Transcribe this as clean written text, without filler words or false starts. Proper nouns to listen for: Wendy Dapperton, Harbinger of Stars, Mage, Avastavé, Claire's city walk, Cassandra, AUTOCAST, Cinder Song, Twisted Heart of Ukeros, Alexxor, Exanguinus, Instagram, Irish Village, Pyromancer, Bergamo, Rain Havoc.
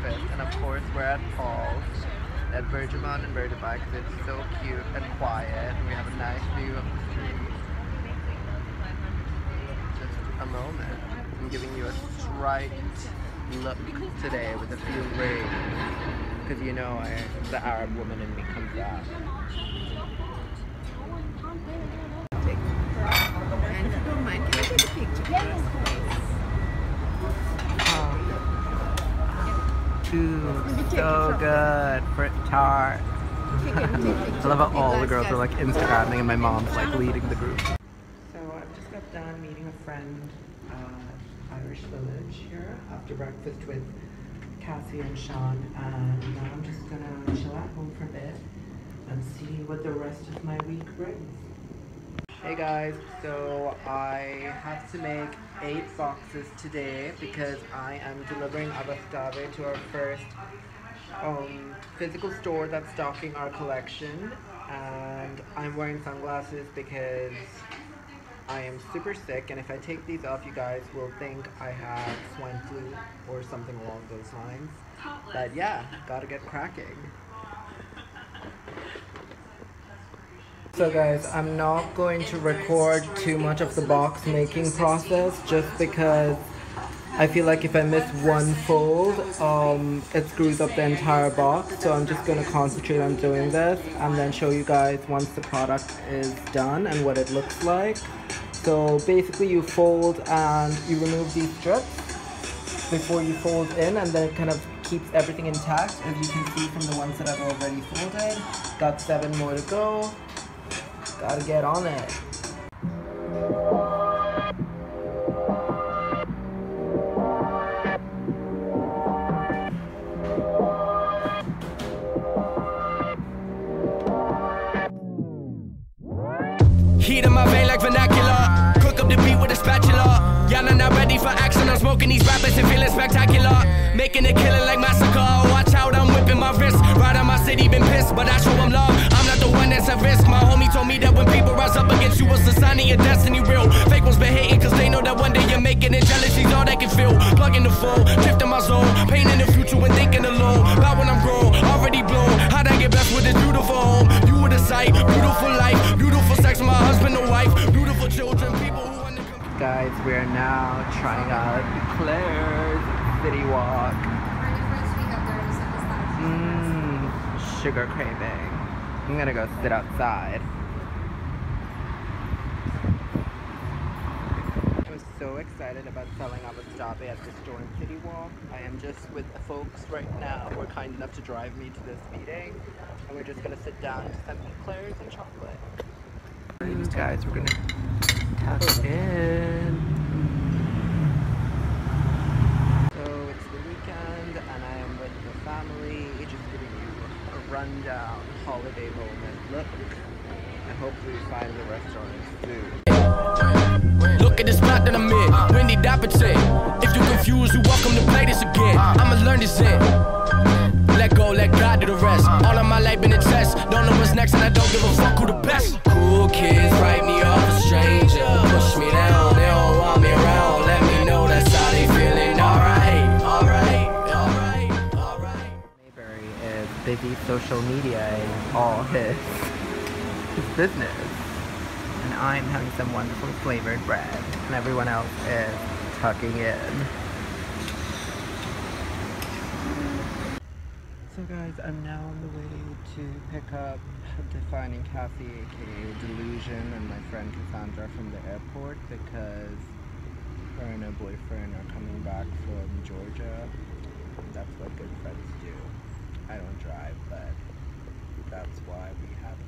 breakfast, and of course we're at Paul's at Bergamot and Bergamo because it's so cute and quiet, and we have a nice view of the street. Just a moment, I'm giving you a straight look today with a few rings, because you know the Arab woman in me comes out. And if you don't mind, can I take a picture? Yes, please. Ooh, so good for tart. I love how all the girls are like Instagramming and my mom's like leading the group. So I've just got done meeting a friend at Irish Village here after breakfast with Cassie and Sean, and now I'm just gonna chill at home for a bit and see what the rest of my week brings. Hey guys, so I have to make 8 boxes today because I am delivering Avastavé to our first physical store that's stocking our collection, and I'm wearing sunglasses because I am super sick, and if I take these off you guys will think I have swine flu or something along those lines. But yeah, gotta get cracking. So guys, I'm not going to record too much of the box making process just because I feel like if I miss one fold, it screws up the entire box. So I'm just going to concentrate on doing this and then show you guys once the product is done and what it looks like. So basically you fold and you remove these strips before you fold in, and then it kind of keeps everything intact. As you can see from the ones that I've already folded, got 7 more to go. Gotta get on it. Heat in my vein like vernacular. Cook up the beat with a spatula. Y'all are not ready for action. I'm smoking these rappers and feeling spectacular. Making a killing like massacre. Watch out, I'm whipping my wrist. Right on my city, been pissed, but I show them love. I'm not the one that's at risk. My homie told me that when people rise up against you, it's a sign of your destiny real. Fake ones been hating cause they know that one day you're making it. Jealousy's all they can feel. Plugging the phone, drifting my zone. Pain in the future and thinking alone. About when I'm grown, already blown. How'd I get blessed with this beautiful home? You were the sight, beautiful life. Beautiful sex, my husband and wife. Beautiful children, people who want to come. Guys, we are now trying out Claire's City Walk. Sugar craving. I'm gonna go sit outside. I was so excited about selling Avastavé at the store in City Walk. I am just with the folks right now who are kind enough to drive me to this meeting, and we're just gonna sit down to some eclairs and chocolate. Guys, we're gonna tap in. So it's the weekend, and I am with the family. Just giving you a rundown holiday moment. Look, and hopefully find the restaurant soon. Look at the spot that I'm in. Wendy Dapperton. If you're confused, you're welcome to play this again. I'ma learn this in. Let go, let God do the rest. All of my life been a test. Don't know what's next, and I don't give a fuck who the best. Cool kids write me off a stranger. Push me down, they don't want me around. Let me know that's how they feeling. Alright, alright. Busy social media and all his business, and I'm having some wonderful flavored bread, and everyone else is tucking in. So guys, I'm now on the way to pick up Defining Cassie, aka Delusion, and my friend Cassandra from the airport because her and her boyfriend are coming back from Georgia. That's what good friends do. I don't drive, but that's why we have